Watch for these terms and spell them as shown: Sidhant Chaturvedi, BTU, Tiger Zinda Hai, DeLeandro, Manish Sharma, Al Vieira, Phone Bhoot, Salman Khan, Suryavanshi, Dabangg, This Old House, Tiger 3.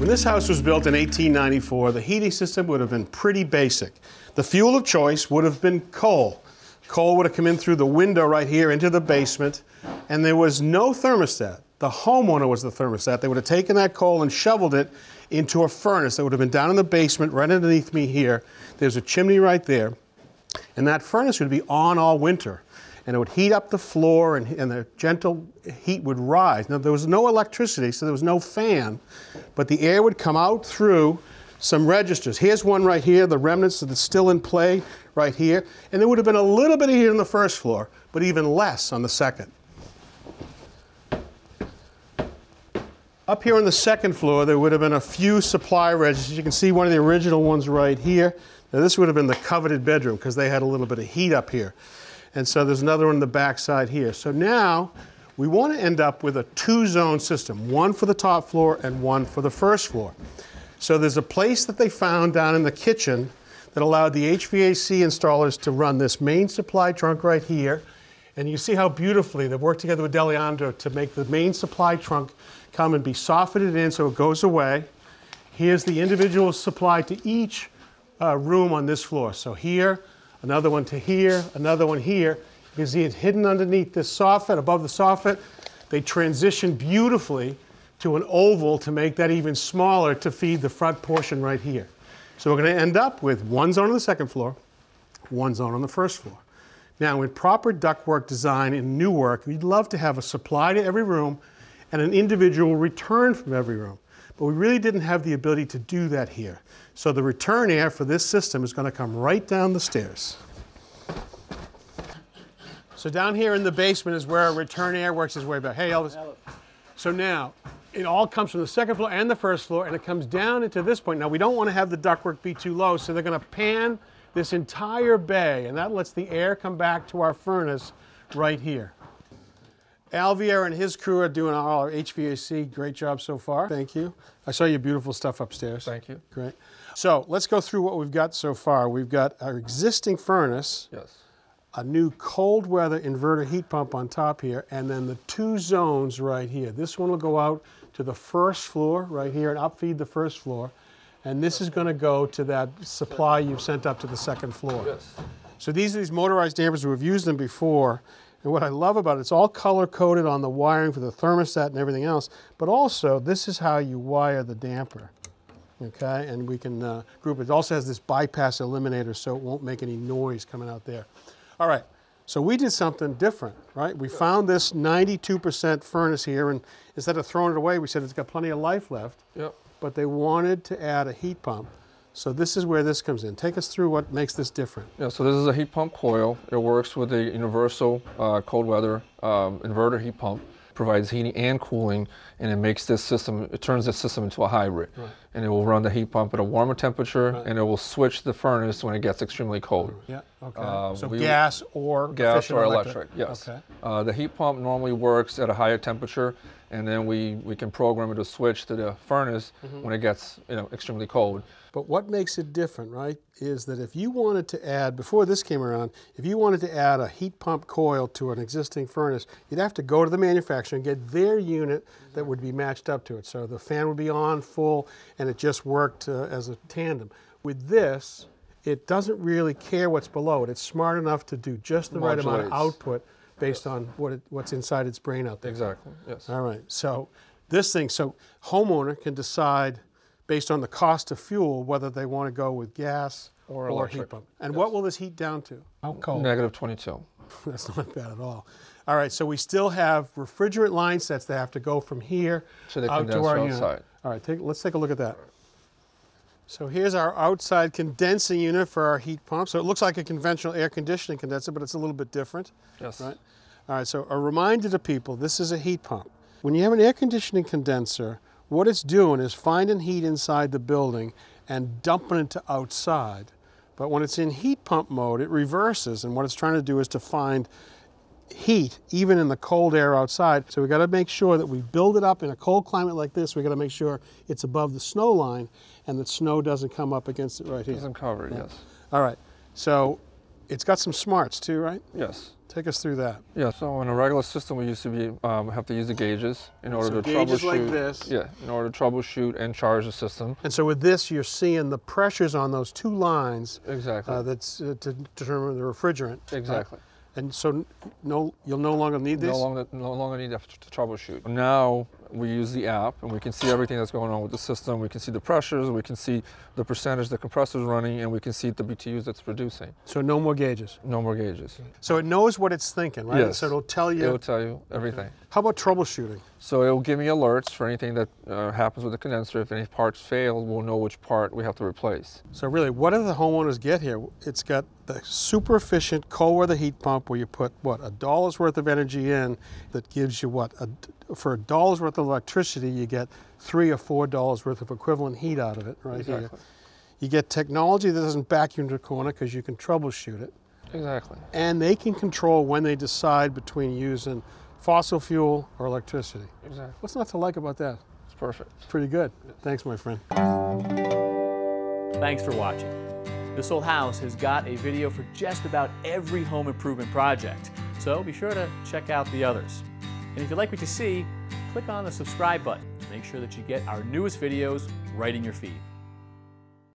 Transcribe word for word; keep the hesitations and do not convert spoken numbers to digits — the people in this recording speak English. When this house was built in eighteen ninety-four, the heating system would have been pretty basic. The fuel of choice would have been coal. Coal would have come in through the window right here into the basement, and there was no thermostat. The homeowner was the thermostat. They would have taken that coal and shoveled it into a furnace that would have been down in the basement right underneath me here. There's a chimney right there, and that furnace would be on all winter. And it would heat up the floor, and, and the gentle heat would rise. Now, there was no electricity, so there was no fan, but the air would come out through some registers. Here's one right here, the remnants that's still in play right here. And there would have been a little bit of heat on the first floor, but even less on the second. Up here on the second floor, there would have been a few supply registers. You can see one of the original ones right here. Now, this would have been the coveted bedroom, because they had a little bit of heat up here. And so there's another one on the back side here. So now we want to end up with a two-zone system, one for the top floor and one for the first floor. So there's a place that they found down in the kitchen that allowed the H V A C installers to run this main supply trunk right here. And you see how beautifully they've worked together with DeLeandro to make the main supply trunk come and be softened in so it goes away. Here's the individual supply to each uh, room on this floor. So here, another one to here, another one here. You can see it hidden underneath this soffit, above the soffit. They transition beautifully to an oval to make that even smaller to feed the front portion right here. So we're going to end up with one zone on the second floor, one zone on the first floor. Now, with proper ductwork design and new work, we'd love to have a supply to every room and an individual return from every room. But we really didn't have the ability to do that here. So the return air for this system is going to come right down the stairs. So down here in the basement is where our return air works its way back. Hey, Elvis. So now, it all comes from the second floor and the first floor, and it comes down into this point. Now, we don't want to have the ductwork be too low, so they're going to pan this entire bay, and that lets the air come back to our furnace right here. Al Vieira and his crew are doing all our H V A C. Great job so far. Thank you. I saw your beautiful stuff upstairs. Thank you. Great. So let's go through what we've got so far. We've got our existing furnace, yes, a new cold weather inverter heat pump on top here, and then the two zones right here. This one will go out to the first floor right here and upfeed the first floor. And this is going to go to that supply you've sent up to the second floor. Yes. So these are these motorized dampers. We've used them before. And what I love about it, it's all color-coded on the wiring for the thermostat and everything else, but also this is how you wire the damper, okay? And we can uh, group it. It also has this bypass eliminator so it won't make any noise coming out there. All right, so we did something different, right? We found this ninety-two percent furnace here, and instead of throwing it away, we said it's got plenty of life left, yep, but they wanted to add a heat pump. So this is where this comes in. Take us through what makes this different. Yeah, so this is a heat pump coil. It works with a universal uh, cold weather um, inverter heat pump. Provides heating and cooling, and it makes this system, it turns this system into a hybrid. Right. And it will run the heat pump at a warmer temperature, right, and it will switch the furnace when it gets extremely cold. Yeah, okay. Uh, so gas or Gas or electric, electric yes. Okay. Uh, the heat pump normally works at a higher temperature, and then we, we can program it to switch to the furnace mm-hmm. when it gets you know, extremely cold. But what makes it different, right, is that if you wanted to add, before this came around, if you wanted to add a heat pump coil to an existing furnace, you'd have to go to the manufacturer and get their unit that would be matched up to it. So the fan would be on full, and it just worked uh, as a tandem. With this, it doesn't really care what's below it. It's smart enough to do just the right amount of output based on what it, what's inside its brain out there. Exactly, yes. All right, so this thing, so homeowner can decide based on the cost of fuel, whether they want to go with gas or, or heat pump. And yes. What will this heat down to? How cold? negative twenty-two. That's not bad at all. All right, so we still have refrigerant line sets that have to go from here so they out to our outside. Unit. All right, take, let's take a look at that. So here's our outside condensing unit for our heat pump. So it looks like a conventional air conditioning condenser, but it's a little bit different. Yes. Right? All right, so a reminder to people, this is a heat pump. When you have an air conditioning condenser, what it's doing is finding heat inside the building and dumping it to outside. But when it's in heat pump mode, it reverses, and what it's trying to do is to find heat even in the cold air outside. So we gotta make sure that we build it up in a cold climate like this. We gotta make sure it's above the snow line and that snow doesn't come up against it right here. It doesn't cover it, yeah. Yes. All right, so it's got some smarts too, right? Yes. Take us through that. Yeah, so in a regular system, we used to be um, have to use the gauges in order so to gauges troubleshoot. Like this. Yeah, in order to troubleshoot and charge the system. And so with this, you're seeing the pressures on those two lines. Exactly. Uh, that's uh, to determine the refrigerant. Exactly. Uh, and so no, you'll no longer need this? No longer, no longer need to, to troubleshoot. Now we use the app and we can see everything that's going on with the system. We can see the pressures, we can see the percentage the compressor's running, and we can see the B T Us that's producing. So no more gauges? No more gauges. So it knows what it's thinking, right? Yes. So it'll tell you? It'll tell you everything. Okay. How about troubleshooting? So it'll give me alerts for anything that uh, happens with the condenser. If any parts fail, we'll know which part we have to replace. So really, what do the homeowners get here? It's got the super efficient cold weather heat pump where you put, what, a dollar's worth of energy in that gives you what? A, for a dollar's worth of electricity, you get three or four dollars worth of equivalent heat out of it right exactly. here. You get technology that doesn't vacuum to the corner because you can troubleshoot it. Exactly. And they can control when they decide between using fossil fuel or electricity. Exactly. What's not to like about that? It's perfect. It's pretty good. Thanks, my friend. Thanks for watching. This Old House has got a video for just about every home improvement project, so be sure to check out the others. And if you'd like what you see, click on the subscribe button to make sure that you get our newest videos right in your feed.